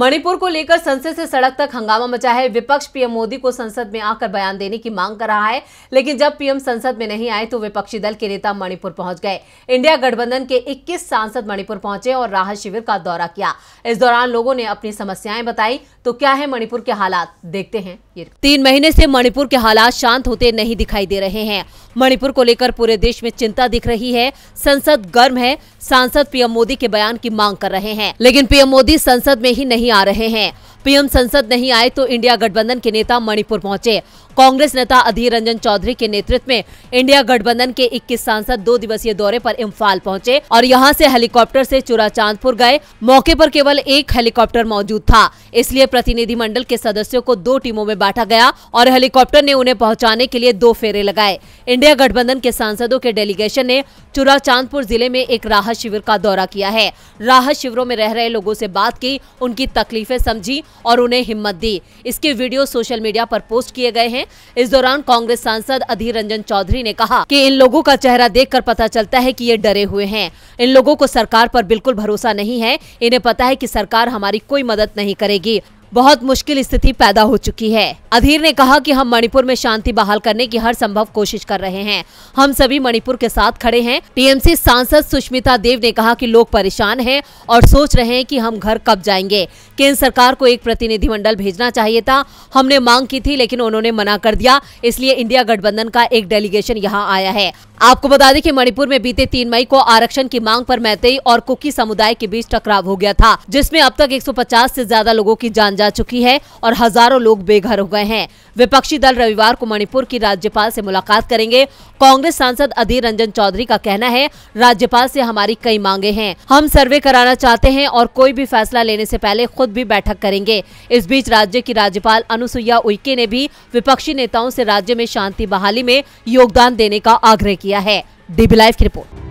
मणिपुर को लेकर संसद से सड़क तक हंगामा मचा है। विपक्ष पीएम मोदी को संसद में आकर बयान देने की मांग कर रहा है, लेकिन जब पीएम संसद में नहीं आए तो विपक्षी दल के नेता मणिपुर पहुंच गए। इंडिया गठबंधन के 21 सांसद मणिपुर पहुंचे और राहत शिविर का दौरा किया। इस दौरान लोगों ने अपनी समस्याएं बताई। तो क्या है मणिपुर के हालात, देखते हैं। 3 महीने से मणिपुर के हालात शांत होते नहीं दिखाई दे रहे हैं। मणिपुर को लेकर पूरे देश में चिंता दिख रही है। संसद गर्म है। सांसद पीएम मोदी के बयान की मांग कर रहे हैं, लेकिन पीएम मोदी संसद में ही नहीं आ रहे हैं। पीएम संसद नहीं आए तो इंडिया गठबंधन के नेता मणिपुर पहुंचे। कांग्रेस नेता अधीर रंजन चौधरी के नेतृत्व में इंडिया गठबंधन के 21 सांसद 2 दिवसीय दौरे पर इंफाल पहुंचे और यहां से हेलीकॉप्टर से चुरा चांदपुर गए। मौके पर केवल एक हेलीकॉप्टर मौजूद था, इसलिए प्रतिनिधिमंडल के सदस्यों को 2 टीमों में बांटा गया और हेलीकॉप्टर ने उन्हें पहुँचाने के लिए 2 फेरे लगाए। इंडिया गठबंधन के सांसदों के डेलीगेशन ने चुरा चांदपुर जिले में एक राहत शिविर का दौरा किया है। राहत शिविरों में रह रहे लोगों से बात की, उनकी तकलीफें समझी और उन्हें हिम्मत दी। इसके वीडियो सोशल मीडिया पर पोस्ट किए गए हैं। इस दौरान कांग्रेस सांसद अधीर रंजन चौधरी ने कहा कि इन लोगों का चेहरा देखकर पता चलता है कि ये डरे हुए हैं। इन लोगों को सरकार पर बिल्कुल भरोसा नहीं है। इन्हें पता है कि सरकार हमारी कोई मदद नहीं करेगी। बहुत मुश्किल स्थिति पैदा हो चुकी है। अधीर ने कहा कि हम मणिपुर में शांति बहाल करने की हर संभव कोशिश कर रहे हैं। हम सभी मणिपुर के साथ खड़े हैं। टीएमसी सांसद सुष्मिता देव ने कहा कि लोग परेशान हैं और सोच रहे हैं कि हम घर कब जाएंगे। केंद्र सरकार को एक प्रतिनिधिमंडल भेजना चाहिए था। हमने मांग की थी, लेकिन उन्होंने मना कर दिया, इसलिए इंडिया गठबंधन का एक डेलीगेशन यहाँ आया है। आपको बता दें कि मणिपुर में बीते 3 मई को आरक्षण की मांग पर मैतेई और कुकी समुदाय के बीच टकराव हो गया था, जिसमें अब तक 150 से ज्यादा लोगों की जान जा चुकी है और हजारों लोग बेघर हो गए हैं। विपक्षी दल रविवार को मणिपुर की राज्यपाल से मुलाकात करेंगे। कांग्रेस सांसद अधीर रंजन चौधरी का कहना है, राज्यपाल से हमारी कई मांगे हैं। हम सर्वे कराना चाहते हैं और कोई भी फैसला लेने से पहले खुद भी बैठक करेंगे। इस बीच राज्य की राज्यपाल अनुसुइया उइके ने भी विपक्षी नेताओं से राज्य में शांति बहाली में योगदान देने का आग्रह किया है। डीबी लाइव की रिपोर्ट।